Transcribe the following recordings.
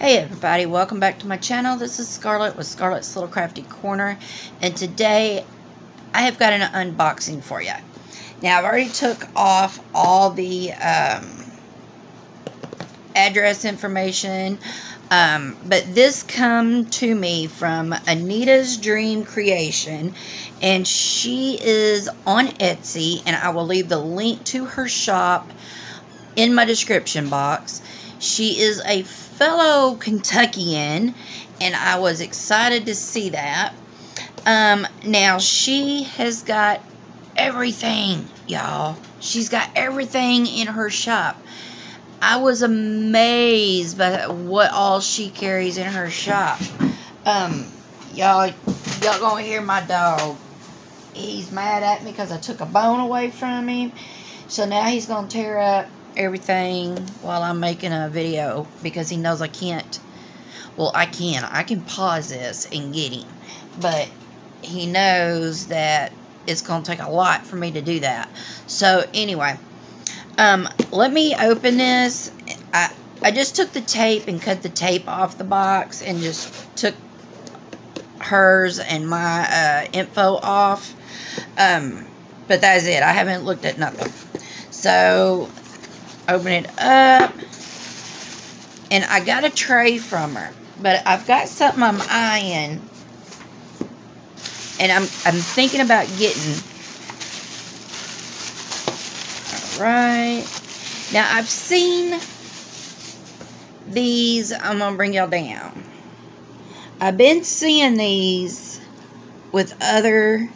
Hey everybody, welcome back to my channel. This is Scarlett with Scarlet's Little Crafty Corner, and today I have got an unboxing for you. Now I've already took off all the address information, but this come to me from Anita's Dream Creation, and she is on Etsy, and I will leave the link to her shop in my description box. She is a fellow Kentuckian, and I was excited to see that. Now, she has got everything, y'all. She's got everything in her shop. I was amazed by what all she carries in her shop. Y'all gonna hear my dog. He's mad at me because I took a bone away from him. So now he's gonna tear up everything while I'm making a video because he knows I can't. Well, I can pause this and get him, but he knows that it's gonna take a lot for me to do that. So anyway, let me open this. I just took the tape and cut the tape off the box and just took hers and my info off, but that's it. I haven't looked at nothing. So open it up, and I got a tray from her, but I've got something I'm eyeing, and I'm thinking about getting. All right, now I've seen these. I'm gonna bring y'all down. I've been seeing these with other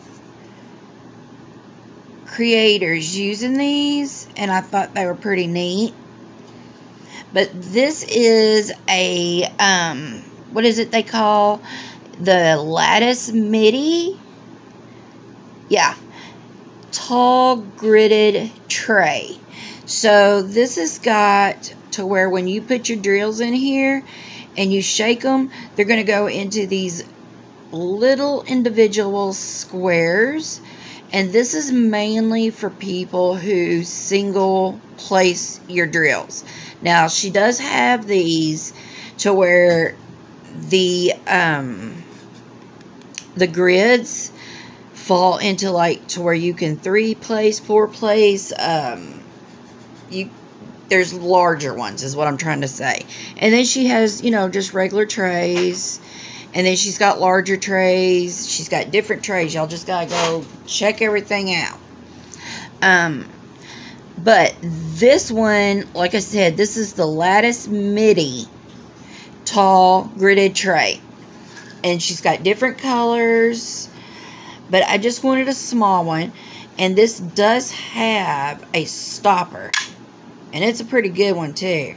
creators using these, and I thought they were pretty neat. But this is a what is it they call, the Lattice Midi Tall Gridded Tray. So this has got to where when you put your drills in here and you shake them, they're going to go into these little individual squares. And this is mainly for people who single place your drills. Now, she does have these to where the grids fall into, like, to where you can three place, four place. There's larger ones is what I'm trying to say. And then she has, you know, just regular trays. And then she's got larger trays. She's got different trays. Y'all just gotta go check everything out. But this one, like I said, this is the Lattice Midi Tall Gridded Tray. And she's got different colors. But I just wanted a small one. And this does have a stopper. And it's a pretty good one too.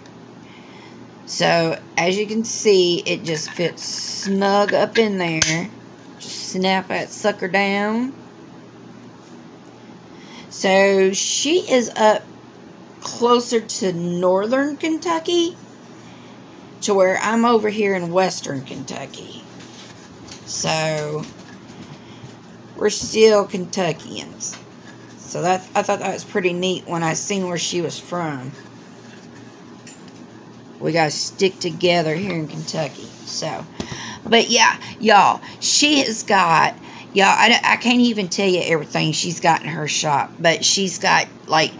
So, as you can see, it just fits snug up in there. Just snap that sucker down. So, she is up closer to northern Kentucky, to where I'm over here in western Kentucky. So, we're still Kentuckians. So, I thought that was pretty neat when I seen where she was from. We gotta stick together here in Kentucky. So, but yeah, y'all, she has got, y'all, I can't even tell you everything she's got in her shop, but she's got, like,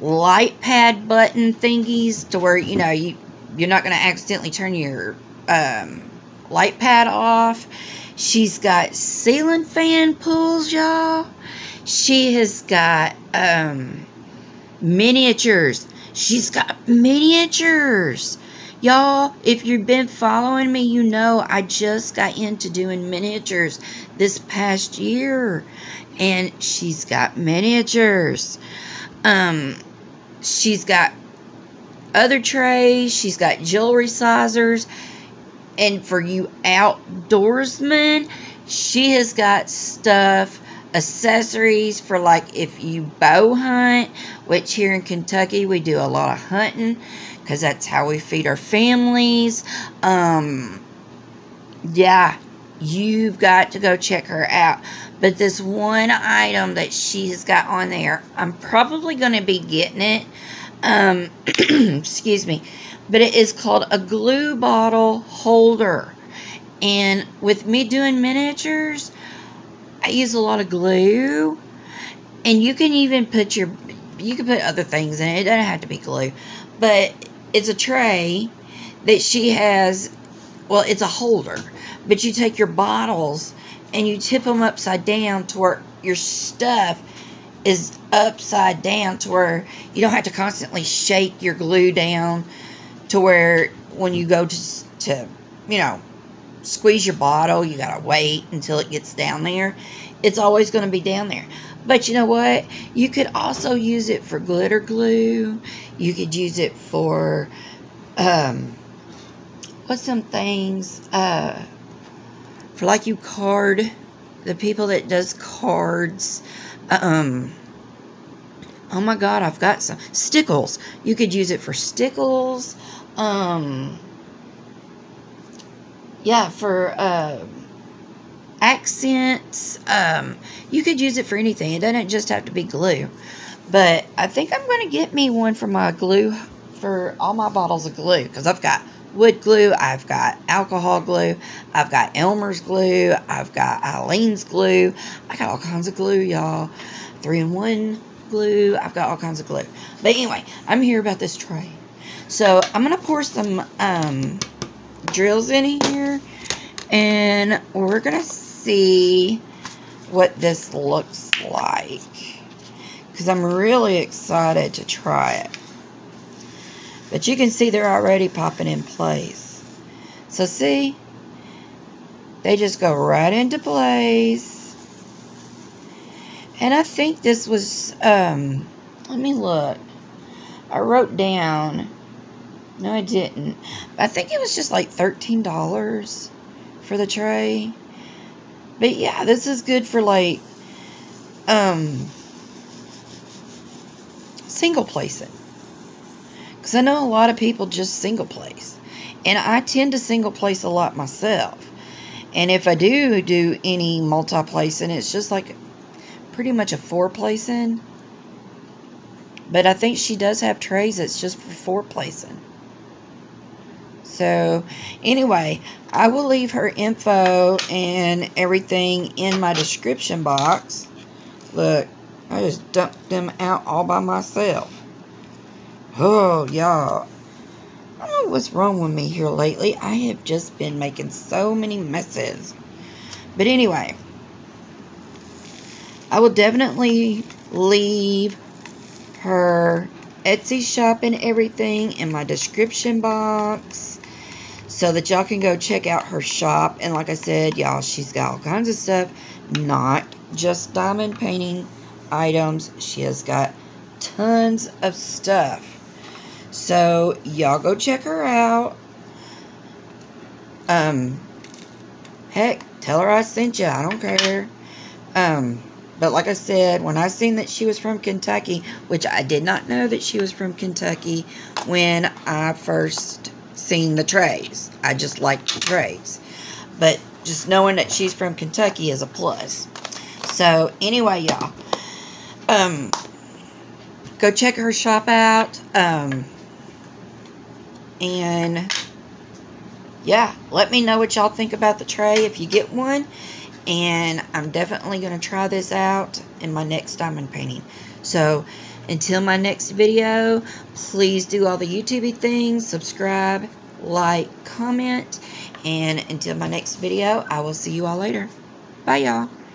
light pad button thingies to where, you know, you're not gonna accidentally turn your light pad off. She's got ceiling fan pulls, y'all. She has got miniatures. She's got miniatures. Y'all, if you've been following me, you know I just got into doing miniatures this past year. And she's got miniatures. She's got other trays. She's got jewelry sizers. And for you outdoorsmen, she has got stuff, accessories for, like, if you bow hunt, which here in Kentucky we do a lot of hunting because that's how we feed our families. Yeah, you've got to go check her out. But this one item that she has got on there, I'm probably going to be getting it. Excuse me, but it is called a glue bottle holder. And with me doing miniatures, I use a lot of glue, and you can even put your, you can put other things in it. It doesn't have to be glue, but it's a tray that she has. Well, it's a holder, but you take your bottles and you tip them upside down to where your stuff is upside down, to where you don't have to constantly shake your glue down, to where when you go to you know, squeeze your bottle, you gotta wait until it gets down there. It's always going to be down there. But you know what, you could also use it for glitter glue. You could use it for what's some things for, like, you card, the people that does cards, oh my god, I've got some Stickles. You could use it for Stickles, yeah, for accents. You could use it for anything. It doesn't just have to be glue. But I think I'm going to get me one for my glue, for all my bottles of glue, because I've got wood glue, I've got alcohol glue, I've got Elmer's glue, I've got Eileen's glue, I got all kinds of glue, y'all. 3-in-1 glue, I've got all kinds of glue. But anyway, I'm here about this tray, so I'm gonna pour some drills in here, and we're gonna see what this looks like, because I'm really excited to try it. But you can see they're already popping in place. So see, they just go right into place. And I think this was, let me look. I wrote down, no I didn't. I think it was just like $13 for the tray. But yeah, this is good for like, single placing. Because I know a lot of people just single place, and I tend to single place a lot myself. And if I do any multi placing, it's just like pretty much a four placing. But I think she does have trays that's just for four placing. So anyway, I will leave her info and everything in my description box. Look, I just dumped them out all by myself. Oh, y'all, I don't know what's wrong with me here lately. I have just been making so many messes. But anyway, I will definitely leave her Etsy shop and everything in my description box, so that y'all can go check out her shop. And like I said, y'all, she's got all kinds of stuff. Not just diamond painting items. She has got tons of stuff. So y'all go check her out. Heck, tell her I sent you. I don't care. But like I said, when I seen that she was from Kentucky, which I did not know that she was from Kentucky when I first seen the trays. I just liked the trays. But just knowing that she's from Kentucky is a plus. So anyway, y'all, go check her shop out, and yeah, let me know what y'all think about the tray if you get one. And I'm definitely going to try this out in my next diamond painting. So until my next video, please do all the YouTubey things, subscribe, like, comment, and until my next video, I will see you all later. Bye, y'all.